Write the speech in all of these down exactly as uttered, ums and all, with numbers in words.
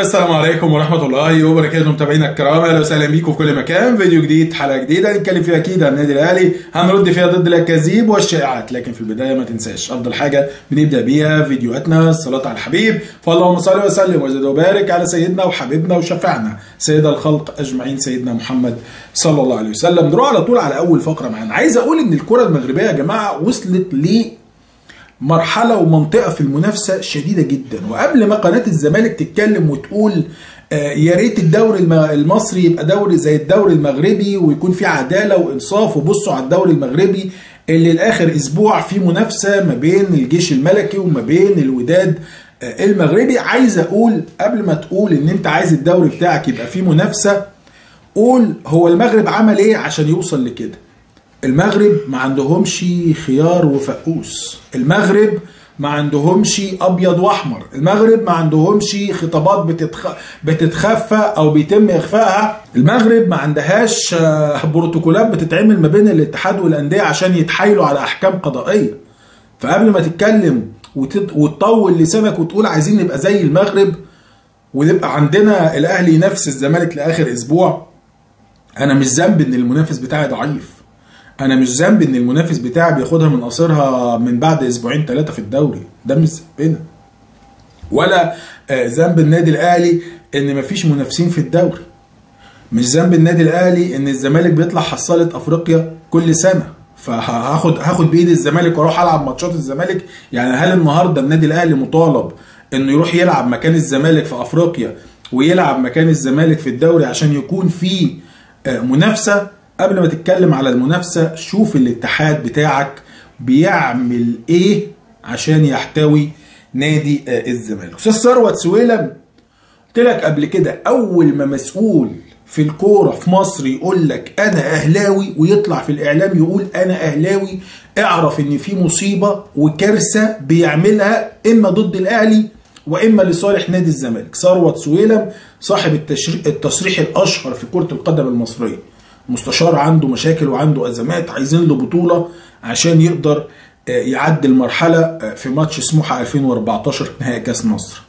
السلام عليكم ورحمه الله وبركاته متابعينا الكرام، اهلا وسهلا بيكم في كل مكان. فيديو جديد، حلقه جديده هنتكلم فيها اكيد عن النادي الاهلي، هنرد فيها ضد الاكاذيب والشائعات. لكن في البدايه ما تنساش افضل حاجه بنبدا بيها فيديوهاتنا الصلاه على الحبيب، فاللهم صل وسلم وزد وبارك على سيدنا وحبيبنا وشفعنا سيد الخلق اجمعين سيدنا محمد صلى الله عليه وسلم. نروح على طول على اول فقره معانا. عايز اقول ان الكره المغربيه يا جماعه وصلت ل مرحلة ومنطقة في المنافسة شديدة جدا، وقبل ما قناة الزمالك تتكلم وتقول يا ريت الدوري المصري يبقى دوري زي الدوري المغربي ويكون في عدالة وإنصاف، وبصوا على الدوري المغربي اللي لآخر أسبوع في منافسة ما بين الجيش الملكي وما بين الوداد المغربي، عايز أقول قبل ما تقول إن أنت عايز الدوري بتاعك يبقى فيه منافسة، قول هو المغرب عمل إيه عشان يوصل لكده؟ المغرب ما عندهمش خيار وفقوس، المغرب ما عندهمش ابيض واحمر، المغرب ما عندهمش خطابات بتتخ... بتتخفى او بيتم اخفائها، المغرب ما عندهاش بروتوكولات بتتعمل ما بين الاتحاد والانديه عشان يتحايلوا على احكام قضائيه. فقبل ما تتكلم وتت... وتطول لسانك وتقول عايزين نبقى زي المغرب ونبقى عندنا الاهلي ينافس الزمالك لاخر اسبوع، انا مش ذنب ان المنافس بتاعي ضعيف، أنا مش ذنب إن المنافس بتاعي بياخدها من قصيرها من بعد أسبوعين ثلاثة في الدوري، ده مش ذنبنا. ولا ذنب النادي الأهلي إن مفيش منافسين في الدوري. مش ذنب النادي الأهلي إن الزمالك بيطلع حصالة أفريقيا كل سنة، فهاخد هاخد بإيد الزمالك وأروح ألعب ماتشات الزمالك، يعني هل النهارده النادي الأهلي مطالب إنه يروح يلعب مكان الزمالك في أفريقيا ويلعب مكان الزمالك في الدوري عشان يكون في منافسة؟ قبل ما تتكلم على المنافسة شوف الاتحاد بتاعك بيعمل ايه عشان يحتوي نادي الزمالك. أستاذ ثروت سويلم قلت لك قبل كده، أول ما مسؤول في الكورة في مصر يقول لك أنا أهلاوي ويطلع في الإعلام يقول أنا أهلاوي، اعرف إن في مصيبة وكارثة بيعملها إما ضد الأهلي واما لصالح نادي الزمالك. ثروت سويلم صاحب التصريح الأشهر في كرة القدم المصرية، مستشار عنده مشاكل وعنده ازمات، عايزين له بطوله عشان يقدر يعدي المرحله. في ماتش سموحه ألفين وأربعتاشر نهائي كاس مصر،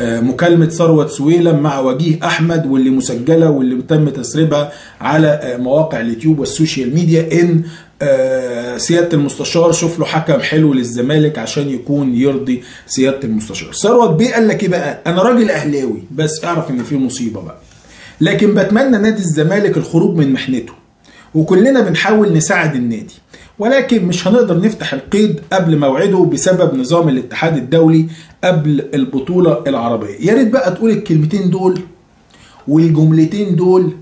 مكالمه ثروت سويلم مع وجيه احمد واللي مسجله واللي تم تسريبها على مواقع اليوتيوب والسوشيال ميديا، ان سياده المستشار شوف له حكم حلو للزمالك عشان يكون يرضي سياده المستشار. ثروت بيه قال لك ايه بقى؟ انا راجل اهلاوي بس اعرف ان في مصيبه بقى، لكن بتمنى نادي الزمالك الخروج من محنته، وكلنا بنحاول نساعد النادي، ولكن مش هنقدر نفتح القيد قبل موعده بسبب نظام الاتحاد الدولي قبل البطولة العربية. يا ريت بقى تقول الكلمتين دول والجملتين دول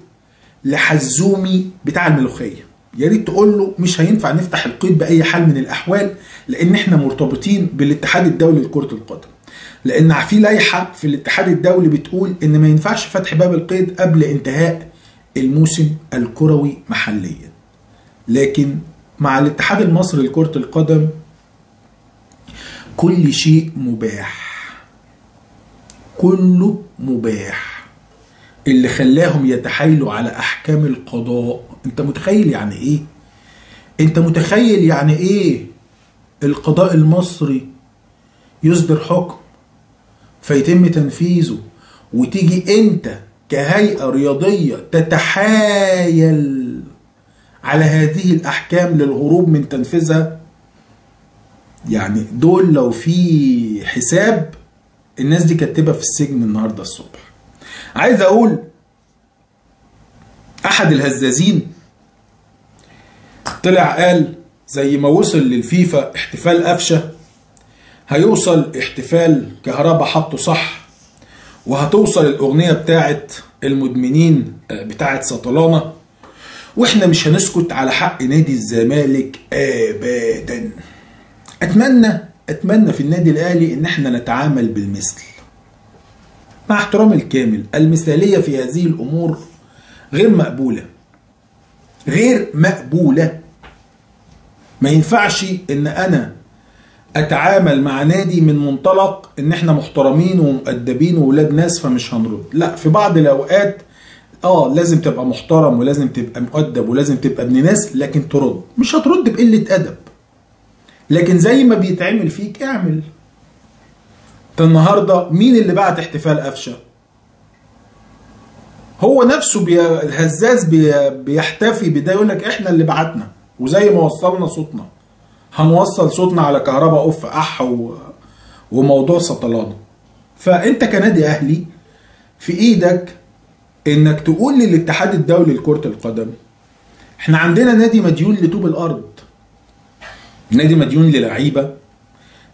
لحزومي بتاع الملوخية، يا ريت تقول له مش هينفع نفتح القيد بأي حال من الأحوال، لأن احنا مرتبطين بالاتحاد الدولي لكرة القدم، لأن في لائحة في الاتحاد الدولي بتقول إن ما ينفعش فتح باب القيد قبل انتهاء الموسم الكروي محليا. لكن مع الاتحاد المصري لكرة القدم كل شيء مباح، كله مباح، اللي خلاهم يتحايلوا على أحكام القضاء. أنت متخيل يعني إيه؟ أنت متخيل يعني إيه القضاء المصري يصدر حكم فيتم تنفيذه وتيجي انت كهيئة رياضية تتحايل على هذه الاحكام للهروب من تنفيذها؟ يعني دول لو في حساب الناس دي كانت تبقى في السجن النهارده الصبح. عايز اقول احد الهزازين طلع قال زي ما وصل للفيفا احتفال قفشه هيوصل احتفال كهربا حطه صح، وهتوصل الاغنيه بتاعت المدمنين بتاعت سطلانه، واحنا مش هنسكت على حق نادي الزمالك ابدا. اتمنى اتمنى في النادي الاهلي ان احنا نتعامل بالمثل مع احترام الكامل. المثاليه في هذه الامور غير مقبوله، غير مقبوله. ما ينفعش ان انا اتعامل مع نادي من منطلق ان احنا محترمين ومؤدبين وولاد ناس فمش هنرد، لا، في بعض الاوقات اه لازم تبقى محترم ولازم تبقى مؤدب ولازم تبقى ابن ناس، لكن ترد، مش هترد بقلة ادب، لكن زي ما بيتعمل فيك اعمل. ده النهارده مين اللي بعت احتفال قفشه؟ هو نفسه بي... الهزاز بي... بيحتفي بده، يقول لك احنا اللي بعتنا، وزي ما وصلنا صوتنا هنوصل صوتنا على كهرباء اوف اح و... وموضوع سطلانه. فانت كنادي اهلي في ايدك انك تقول للاتحاد الدولي لكرة القدم احنا عندنا نادي مديون لطوب الارض، نادي مديون للعيبه،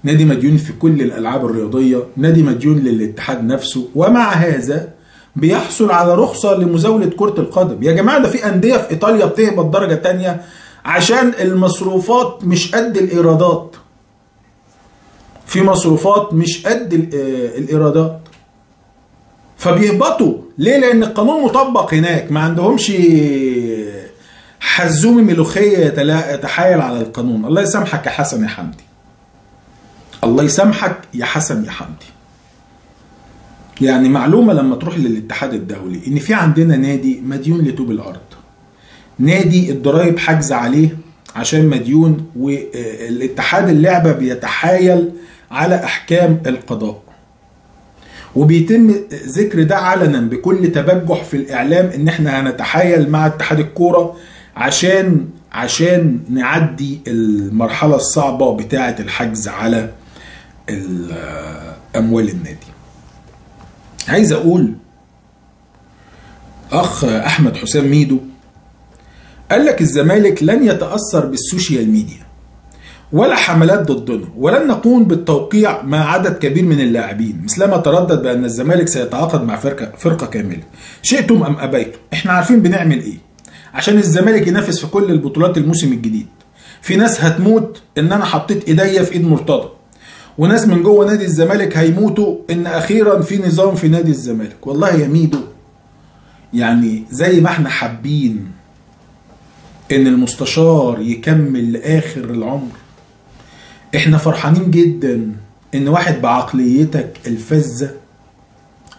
نادي مديون في كل الالعاب الرياضيه، نادي مديون للاتحاد نفسه، ومع هذا بيحصل على رخصه لمزاوله كره القدم. يا جماعه ده في انديه في ايطاليا بتهبط درجه ثانيه عشان المصروفات مش قد الايرادات. في مصروفات مش قد الايرادات. فبيهبطوا ليه؟ لان القانون مطبق هناك، ما عندهمش حزومي ملوخيه يتحايل على القانون. الله يسامحك يا حسن يا حمدي. الله يسامحك يا حسن يا حمدي. يعني معلومه لما تروح للاتحاد الدولي ان في عندنا نادي مديون لطوب الارض، نادي الضرايب حجز عليه عشان مديون، والاتحاد اللعبه بيتحايل على احكام القضاء، وبيتم ذكر ده علنا بكل تبجح في الاعلام ان احنا هنتحايل مع اتحاد الكوره عشان عشان نعدي المرحله الصعبه بتاعه الحجز على اموال النادي. عايز اقول اخ احمد حسام ميدو قال لك الزمالك لن يتاثر بالسوشيال ميديا ولا حملات ضدنا، ولن نقوم بالتوقيع مع عدد كبير من اللاعبين، مثلما تردد بان الزمالك سيتعاقد مع فرقه فرقه كامله شئتم ام ابيتم. احنا عارفين بنعمل ايه عشان الزمالك ينافس في كل البطولات الموسم الجديد. في ناس هتموت ان انا حطيت ايديا في ايد مرتضى، وناس من جوه نادي الزمالك هيموتوا ان اخيرا في نظام في نادي الزمالك. والله يا ميدو يعني زي ما احنا حابين ان المستشار يكمل لاخر العمر، احنا فرحانين جدا ان واحد بعقليتك الفزه،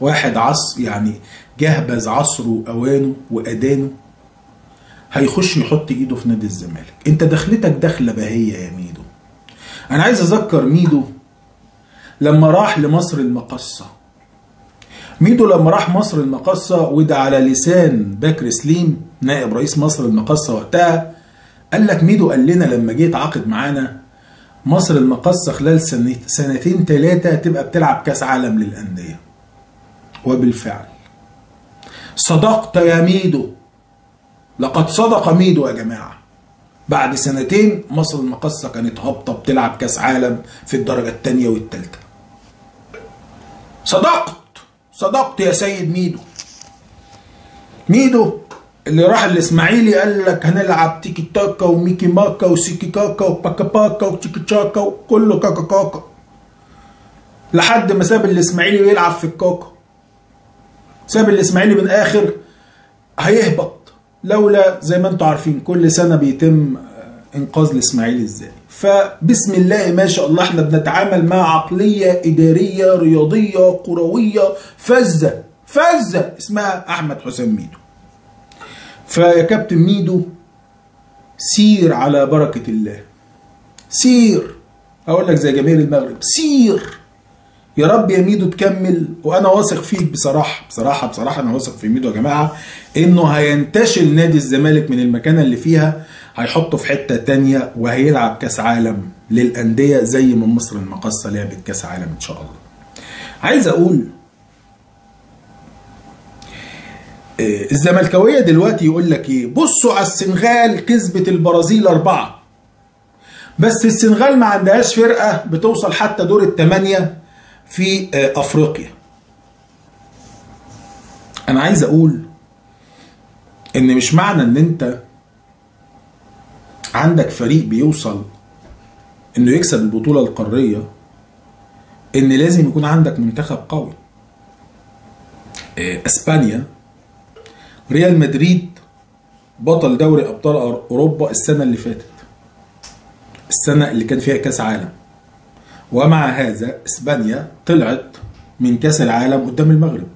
واحد عصر يعني جهبز عصره اوانه وادانه، هيخش يحط ايده في نادي الزمالك. انت دخلتك دخله بهيه يا ميدو. انا عايز اذكر ميدو لما راح لمصر المقصه، ميدو لما راح مصر المقصه وده على لسان بكر سليم نائب رئيس مصر المقصه وقتها، قال لك ميدو قال لنا لما جه اتعاقد معانا مصر المقصه خلال سنتين ثلاثه تبقى بتلعب كاس عالم للانديه. وبالفعل صدقت يا ميدو، لقد صدق ميدو يا جماعه. بعد سنتين مصر المقصه كانت هابطه بتلعب كاس عالم في الدرجه الثانيه والثالثه. صدقت صدقت يا سيد ميدو. ميدو اللي راح الاسماعيلي قال لك هنلعب تيكي تاكا وميكي ماكا وسيكي كاكا وباكا باكا وتيكي تشاكا وكله كاكا كاكا، لحد ما ساب الاسماعيلي ويلعب في الكاكا. ساب الاسماعيلي من اخر هيهبط، لولا زي ما انتم عارفين كل سنه بيتم انقاذ الاسماعيلي ازاي. فبسم الله ما شاء الله احنا بنتعامل مع عقليه اداريه رياضيه كرويه فزه فزه اسمها احمد حسام ميدو. فيا كابتن ميدو سير على بركه الله، سير، اقول لك زي جماهير المغرب سير. يا رب يا ميدو تكمل، وانا واثق فيك بصراحه بصراحه بصراحه انا واثق في ميدو يا جماعه انه هينتشل نادي الزمالك من المكانه اللي فيها، هيحطه في حته ثانيه وهيلعب كاس عالم للانديه زي ما مصر المقصه لعبت كاس عالم ان شاء الله. عايز اقول الزملكاويه دلوقتي يقول لك ايه؟ بصوا على السنغال كسبت البرازيل اربعه، بس السنغال ما عندهاش فرقه بتوصل حتى دور الثمانيه في افريقيا. انا عايز اقول ان مش معنى ان انت عندك فريق بيوصل انه يكسب البطوله القاريه ان لازم يكون عندك منتخب قوي. اسبانيا ريال مدريد بطل دوري ابطال اوروبا السنه اللي فاتت، السنه اللي كان فيها كاس عالم، ومع هذا اسبانيا طلعت من كاس العالم قدام المغرب.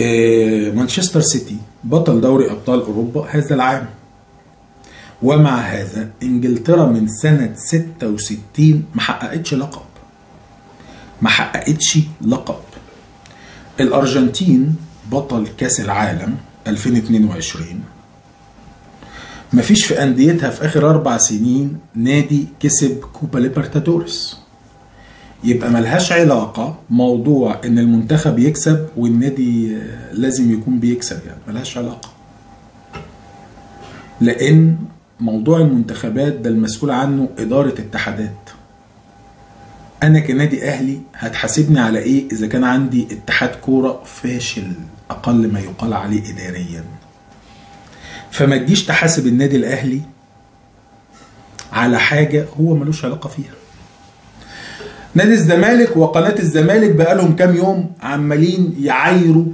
إيه مانشستر سيتي بطل دوري ابطال اوروبا هذا العام، ومع هذا انجلترا من سنه ستة وستين ما حققتش لقب، ما حققتش لقب. الارجنتين بطل كاس العالم ألفين واثنين وعشرين، مفيش في أنديتها في آخر أربع سنين نادي كسب كوبا ليبرتادوريس. يبقى ملهاش علاقة موضوع إن المنتخب يكسب والنادي لازم يكون بيكسب، يعني ملهاش علاقة، لأن موضوع المنتخبات ده المسؤول عنه إدارة اتحادات. أنا كنادي أهلي هتحاسبني على إيه إذا كان عندي اتحاد كورة فاشل أقل ما يقال عليه إداريا؟ فما تجيش تحاسب النادي الأهلي على حاجة هو ملوش علاقة فيها. نادي الزمالك وقناة الزمالك بقالهم كام يوم عمالين يعايروا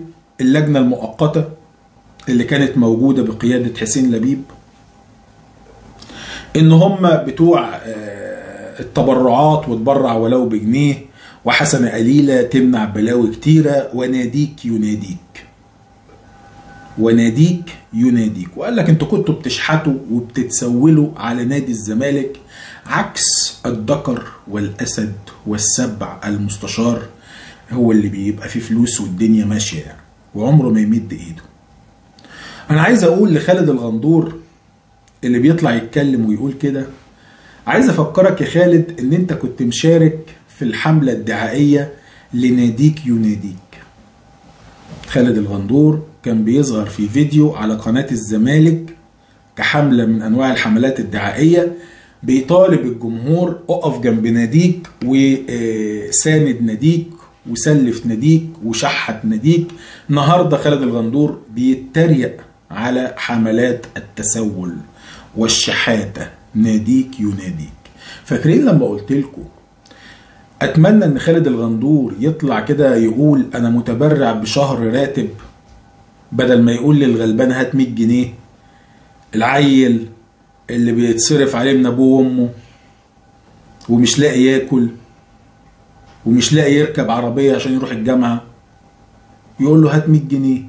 اللجنة المؤقتة اللي كانت موجودة بقيادة حسين لبيب، إن هم بتوع التبرعات وتبرع ولو بجنيه، وحسنة قليلة تمنع بلاوي كتيرة، وناديك يناديك وناديك يناديك. وقال لك انتوا كنتوا بتشحتوا وبتتسولوا على نادي الزمالك عكس الذكر والاسد والسبع. المستشار هو اللي بيبقى فيه فلوس والدنيا ماشيه يعني، وعمره ما يمد ايده. انا عايز اقول لخالد الغندور اللي بيطلع يتكلم ويقول كده، عايز افكرك يا خالد ان انت كنت مشارك في الحمله الدعائيه لناديك يناديك. خالد الغندور كان بيظهر في فيديو على قناة الزمالك كحملة من أنواع الحملات الدعائية بيطالب الجمهور أقف جنب ناديك وساند ناديك وسلف ناديك وشحت ناديك. النهارده خالد الغندور بيتريق على حملات التسول والشحاتة، ناديك يناديك. فاكرين لما قلت لكم أتمنى إن خالد الغندور يطلع كده يقول أنا متبرع بشهر راتب، بدل ما يقول للغلبان هات مية جنيه، العيل اللي بيتصرف عليه من ابوه وامه ومش لاقي ياكل ومش لاقي يركب عربيه عشان يروح الجامعه، يقول له هات مية جنيه.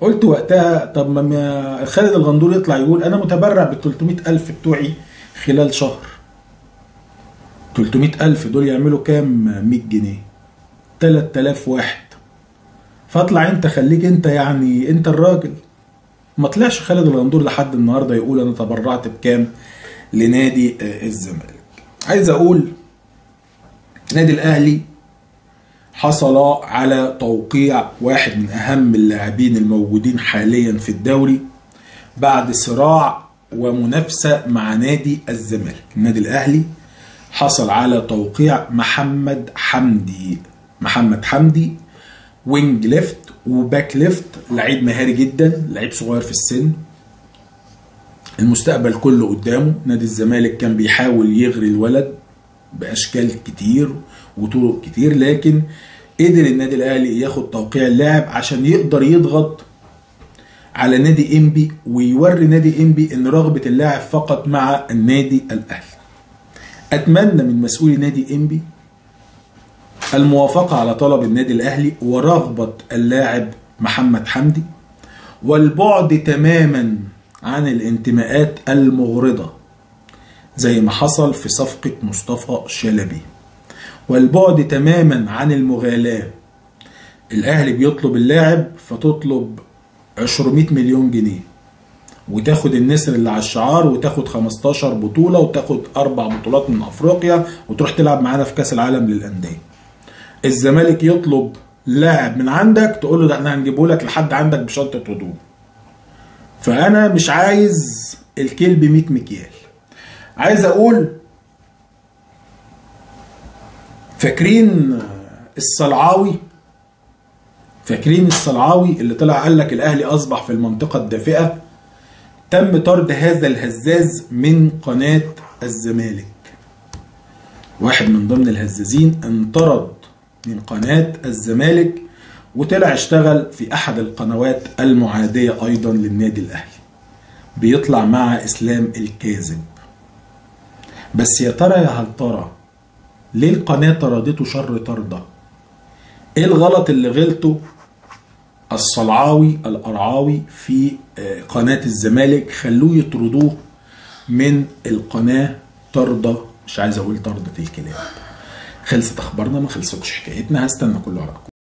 قلت وقتها طب ما خالد الغندور يطلع يقول انا متبرع بال ثلاثمية ألف بتوعي خلال شهر. ثلاثمية ألف دول يعملوا كام؟ مية جنيه، تلات آلاف واحد. فاطلع انت، خليك انت يعني انت الراجل. ما طلعش خالد الغندور لحد النهارده يقول انا تبرعت بكام لنادي الزمالك. عايز اقول نادي الاهلي حصل على توقيع واحد من اهم اللاعبين الموجودين حاليا في الدوري بعد صراع ومنافسه مع نادي الزمالك. النادي الاهلي حصل على توقيع محمد حمدي. محمد حمدي وينج ليفت وباك ليفت، لعيب مهاري جدا، لعيب صغير في السن، المستقبل كله قدامه. نادي الزمالك كان بيحاول يغري الولد باشكال كتير وطرق كتير، لكن قدر النادي الاهلي ياخد توقيع اللاعب عشان يقدر يضغط على نادي انبي ويوري نادي انبي ان رغبه اللاعب فقط مع النادي الاهلي. اتمنى من مسؤولي نادي انبي الموافقة على طلب النادي الأهلي ورغبة اللاعب محمد حمدي، والبعد تماما عن الانتماءات المغرضة زي ما حصل في صفقة مصطفى شلبي، والبعد تماما عن المغالاة. الأهلي بيطلب اللاعب فتطلب عشرمية مليون جنيه وتاخد النسر اللي على الشعار وتاخد خمستاشر بطولة وتاخد أربع بطولات من أفريقيا وتروح تلعب معانا في كأس العالم للأندية. الزمالك يطلب لاعب من عندك تقول له ده احنا هنجيبه لك لحد عندك بشنطه هدوم. فانا مش عايز الكلب مية مكيال. عايز اقول فاكرين الصلعاوي؟ فاكرين الصلعاوي اللي طلع قال لك الاهلي اصبح في المنطقه الدافئه؟ تم طرد هذا الهزاز من قناه الزمالك. واحد من ضمن الهزازين انطرد من قناة الزمالك وطلع اشتغل في أحد القنوات المعادية أيضا للنادي الأهلي، بيطلع مع إسلام الكاذب. بس يا ترى يا هل ترى ليه القناة طردته شر طردة؟ إيه الغلط اللي غلطه الصلعاوي القرعاوي في قناة الزمالك خلوه يطردوه من القناة طردة؟ مش عايز أقول طردة الكلاب. خلصت اخبارنا، ما خلصتش حكايتنا، هستنى كله على